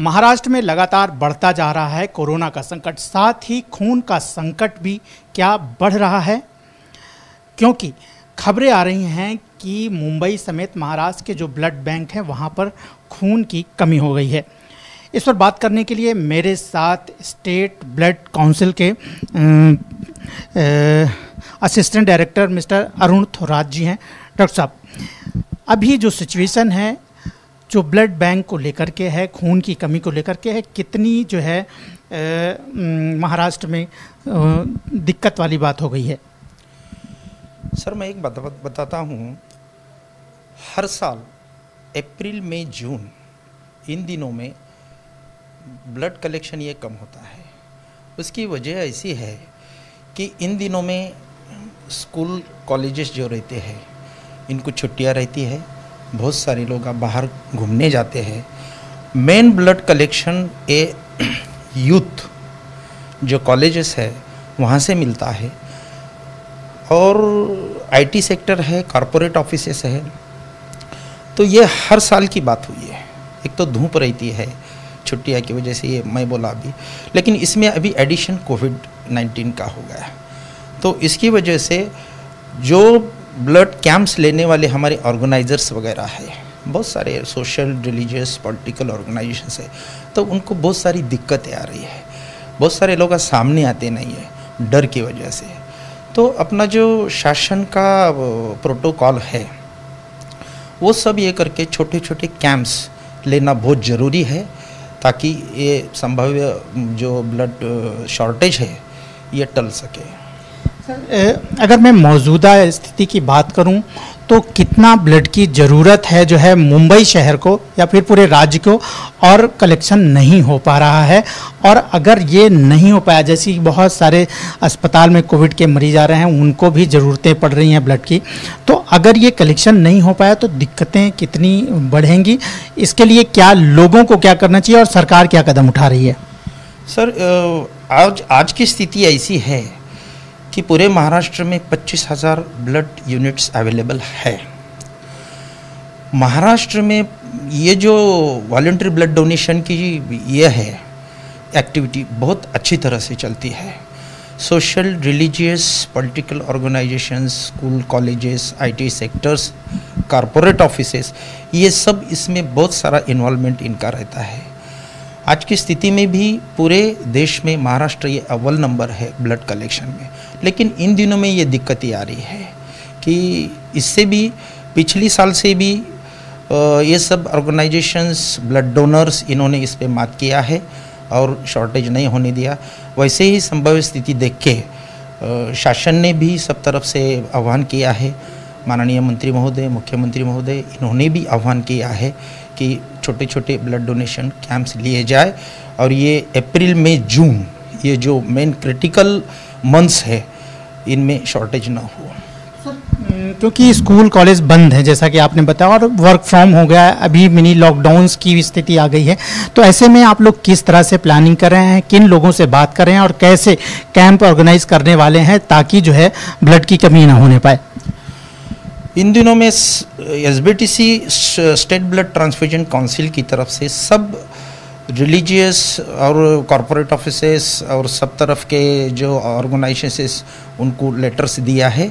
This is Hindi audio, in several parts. महाराष्ट्र में लगातार बढ़ता जा रहा है कोरोना का संकट, साथ ही खून का संकट भी क्या बढ़ रहा है, क्योंकि खबरें आ रही हैं कि मुंबई समेत महाराष्ट्र के जो ब्लड बैंक हैं वहां पर खून की कमी हो गई है। इस पर बात करने के लिए मेरे साथ स्टेट ब्लड काउंसिल के assistant director mister Arun Thorat ji हैं। डॉक्टर साहब, अभी जो सिचुएशन है जो ब्लड बैंक को लेकर के है, खून की कमी को लेकर के है, कितनी जो है महाराष्ट्र में दिक्कत वाली बात हो गई है? सर, मैं एक बात बताता हूँ, हर साल अप्रैल मई जून इन दिनों में ब्लड कलेक्शन ये कम होता है। उसकी वजह ऐसी है कि इन दिनों में स्कूल कॉलेजेस जो रहते हैं इनको छुट्टियाँ रहती है, बहुत सारे लोग अब बाहर घूमने जाते हैं। मेन ब्लड कलेक्शन ए यूथ जो कॉलेजेस है वहाँ से मिलता है, और आईटी सेक्टर है, कॉरपोरेट ऑफिसेस है। तो ये हर साल की बात हुई है। एक तो धूप रहती है छुट्टियाँ की वजह से, ये मैं बोला अभी, लेकिन इसमें अभी एडिशन कोविड-19 का हो गया। तो इसकी वजह से जो ब्लड कैंप्स लेने वाले हमारे ऑर्गेनाइजर्स वगैरह है, बहुत सारे सोशल रिलीजियस पॉलिटिकल ऑर्गेनाइजेशन है, तो उनको बहुत सारी दिक्कतें आ रही है। बहुत सारे लोग सामने आते नहीं है डर की वजह से। तो अपना जो शासन का प्रोटोकॉल है वो सब ये करके छोटे छोटे कैंप्स लेना बहुत ज़रूरी है, ताकि ये संभाव्य जो ब्लड शॉर्टेज है ये टल सके। अगर मैं मौजूदा स्थिति की बात करूं तो कितना ब्लड की ज़रूरत है जो है मुंबई शहर को या फिर पूरे राज्य को, और कलेक्शन नहीं हो पा रहा है? और अगर ये नहीं हो पाया, जैसे बहुत सारे अस्पताल में कोविड के मरीज आ रहे हैं, उनको भी ज़रूरतें पड़ रही हैं ब्लड की, तो अगर ये कलेक्शन नहीं हो पाया तो दिक्कतें कितनी बढ़ेंगी? इसके लिए क्या लोगों को क्या करना चाहिए और सरकार क्या कदम उठा रही है? सर, आज की स्थिति ऐसी है कि पूरे महाराष्ट्र में 25,000 ब्लड यूनिट्स अवेलेबल है। महाराष्ट्र में ये जो वॉलंटरी ब्लड डोनेशन की ये है एक्टिविटी, बहुत अच्छी तरह से चलती है। Social religious political organisations, school colleges, IT sectors, corporate offices, ये सब इसमें बहुत सारा इन्वॉल्वमेंट इनका रहता है। आज की स्थिति में भी पूरे देश में महाराष्ट्र ये अव्वल नंबर है ब्लड कलेक्शन में, लेकिन इन दिनों में ये दिक्कतें आ रही है कि इससे भी पिछली साल से भी ये सब ऑर्गेनाइजेशंस, ब्लड डोनर्स, इन्होंने इस पे मात किया है और शॉर्टेज नहीं होने दिया। वैसे ही संभावित स्थिति देख के शासन ने भी सब तरफ से आह्वान किया है। माननीय मंत्री महोदय, मुख्यमंत्री महोदय, इन्होंने भी आह्वान किया है कि छोटे छोटे ब्लड डोनेशन कैंप्स लिए जाए। और ये अप्रैल मई जून ये जो मेन क्रिटिकल मंथ्स है इनमें शॉर्टेज ना हो, क्योंकि स्कूल कॉलेज बंद है जैसा कि आपने बताया, और वर्क फ्रॉम हो गया, अभी मिनी लॉकडाउन्स की स्थिति आ गई है। तो ऐसे में आप लोग किस तरह से प्लानिंग कर रहे हैं, किन लोगों से बात कर रहे हैं और कैसे कैंप ऑर्गेनाइज करने वाले हैं ताकि जो है ब्लड की कमी ना होने पाए? इन दिनों में SBTC state blood transfusion council की तरफ से सब रिलीजियस और कॉरपोरेट ऑफिसेस और सब तरफ के जो ऑर्गेनाइजेशंस उनको लेटर्स दिया है।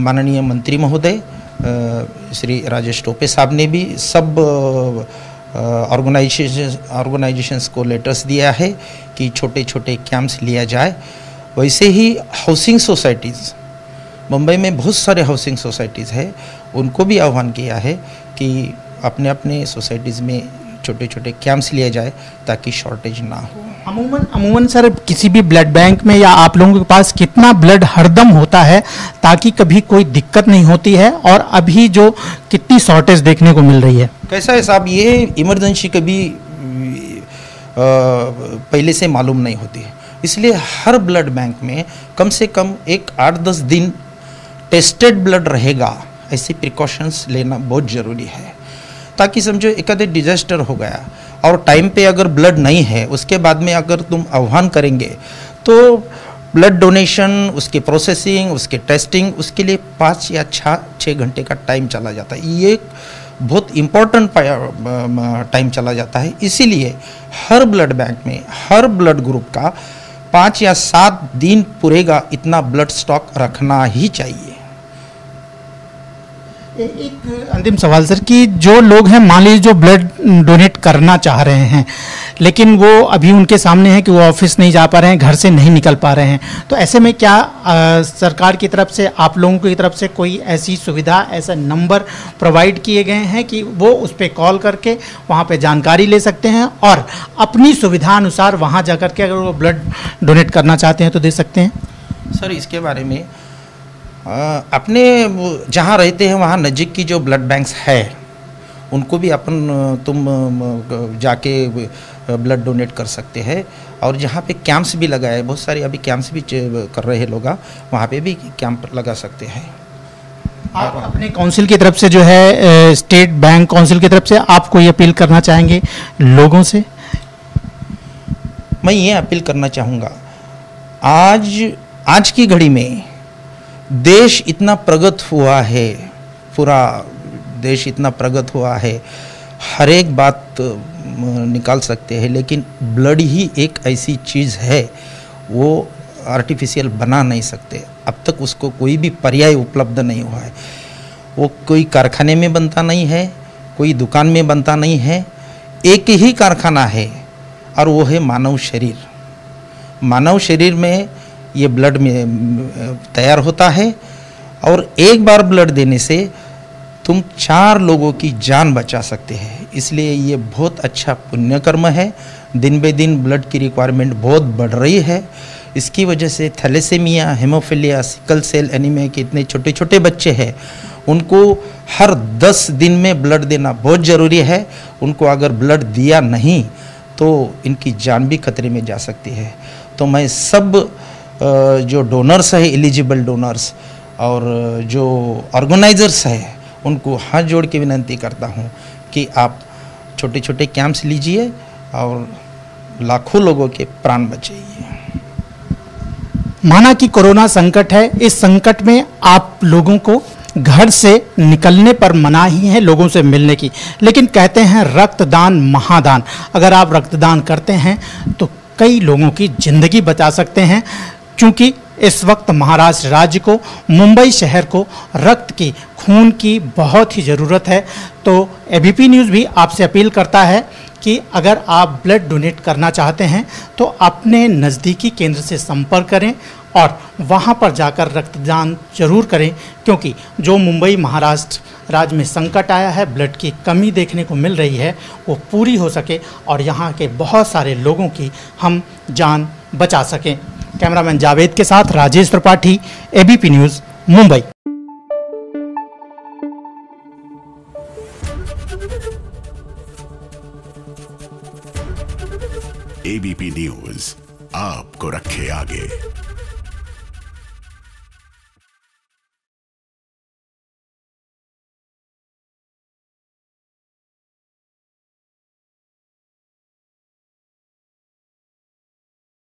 माननीय मंत्री महोदय श्री राजेश टोपे साहब ने भी सब ऑर्गेनाइजेशंस को लेटर्स दिया है कि छोटे छोटे कैंप्स लिया जाए। वैसे ही हाउसिंग सोसाइटीज़, मुंबई में बहुत सारे हाउसिंग सोसाइटीज़ है, उनको भी आह्वान किया है कि अपने अपने सोसाइटीज़ में छोटे छोटे कैंप्स लिए जाए ताकि शॉर्टेज ना हो। अमूमन सर, किसी भी ब्लड बैंक में या आप लोगों के पास कितना ब्लड हरदम होता है ताकि कभी कोई दिक्कत नहीं होती है, और अभी जो कितनी शॉर्टेज देखने को मिल रही है? कैसा है साहब, ये इमरजेंसी कभी पहले से मालूम नहीं होती है, इसलिए हर ब्लड बैंक में कम से कम एक 8-10 दिन टेस्टेड ब्लड रहेगा। ऐसी प्रिकॉशंस लेना बहुत ज़रूरी है, ताकि समझो एक आधे डिजास्टर हो गया और टाइम पे अगर ब्लड नहीं है, उसके बाद में अगर तुम आह्वान करेंगे तो ब्लड डोनेशन, उसकी प्रोसेसिंग, उसके टेस्टिंग, उसके लिए 5 या 6 घंटे का टाइम चला जाता है। ये बहुत इम्पोर्टेंट टाइम चला जाता है। इसीलिए हर ब्लड बैंक में हर ब्लड ग्रुप का 5 या 7 दिन पूरेगा इतना ब्लड स्टॉक रखना ही चाहिए। एक अंतिम सवाल सर कि जो लोग हैं, मान लीजिए जो ब्लड डोनेट करना चाह रहे हैं लेकिन वो अभी उनके सामने है कि वो ऑफिस नहीं जा पा रहे हैं, घर से नहीं निकल पा रहे हैं, तो ऐसे में क्या सरकार की तरफ से, आप लोगों की तरफ से कोई ऐसी सुविधा, ऐसा नंबर प्रोवाइड किए गए हैं कि वो उस पर कॉल करके वहाँ पर जानकारी ले सकते हैं और अपनी सुविधा अनुसार वहाँ जा कर के अगर वो ब्लड डोनेट करना चाहते हैं तो दे सकते हैं? सर इसके बारे में अपने जहाँ रहते हैं वहाँ नज़दीक की जो ब्लड बैंक्स है उनको भी अपन तुम जाके ब्लड डोनेट कर सकते हैं। और जहाँ पे कैंप्स भी लगाए, बहुत सारे अभी कैंप्स भी कर रहे हैं लोग, वहाँ पे भी कैंप लगा सकते हैं। आप अपने काउंसिल की तरफ से जो है स्टेट बैंक काउंसिल की तरफ से आप कोई अपील करना चाहेंगे लोगों से? मैं ये अपील करना चाहूँगा, आज की घड़ी में देश इतना प्रगत हुआ है, पूरा देश इतना प्रगत हुआ है, हर एक बात निकाल सकते हैं, लेकिन ब्लड ही एक ऐसी चीज़ है वो आर्टिफिशियल बना नहीं सकते। अब तक उसको कोई भी पर्याय उपलब्ध नहीं हुआ है। वो कोई कारखाने में बनता नहीं है, कोई दुकान में बनता नहीं है, एक ही कारखाना है और वो है मानव शरीर। मानव शरीर में ये ब्लड में तैयार होता है और एक बार ब्लड देने से तुम 4 लोगों की जान बचा सकते हैं। इसलिए ये बहुत अच्छा पुण्यकर्म है। दिन बे दिन ब्लड की रिक्वायरमेंट बहुत बढ़ रही है। इसकी वजह से thalassaemia, haemophilia, sickle cell anaemia के इतने छोटे छोटे बच्चे हैं, उनको हर 10 दिन में ब्लड देना बहुत ज़रूरी है। उनको अगर ब्लड दिया नहीं तो इनकी जान भी खतरे में जा सकती है। तो मैं सब जो डोनर्स है, एलिजिबल डोनर्स और जो ऑर्गेनाइजर्स है, उनको हाथ जोड़ के विनती करता हूँ कि आप छोटे छोटे कैंप्स लीजिए और लाखों लोगों के प्राण बचाइए। माना कि कोरोना संकट है, इस संकट में आप लोगों को घर से निकलने पर मना ही है, लोगों से मिलने की, लेकिन कहते हैं रक्तदान महादान। अगर आप रक्तदान करते हैं तो कई लोगों की ज़िंदगी बचा सकते हैं, क्योंकि इस वक्त महाराष्ट्र राज्य को, मुंबई शहर को रक्त की, खून की बहुत ही ज़रूरत है। तो एबीपी न्यूज़ भी आपसे अपील करता है कि अगर आप ब्लड डोनेट करना चाहते हैं तो अपने नज़दीकी केंद्र से संपर्क करें और वहां पर जाकर रक्तदान जरूर करें, क्योंकि जो मुंबई महाराष्ट्र राज्य में संकट आया है, ब्लड की कमी देखने को मिल रही है, वो पूरी हो सके और यहाँ के बहुत सारे लोगों की हम जान बचा सकें। कैमरामैन जावेद के साथ Rajesh Tripathi, ABP news, Mumbai. ABP news आपको रखे आगे।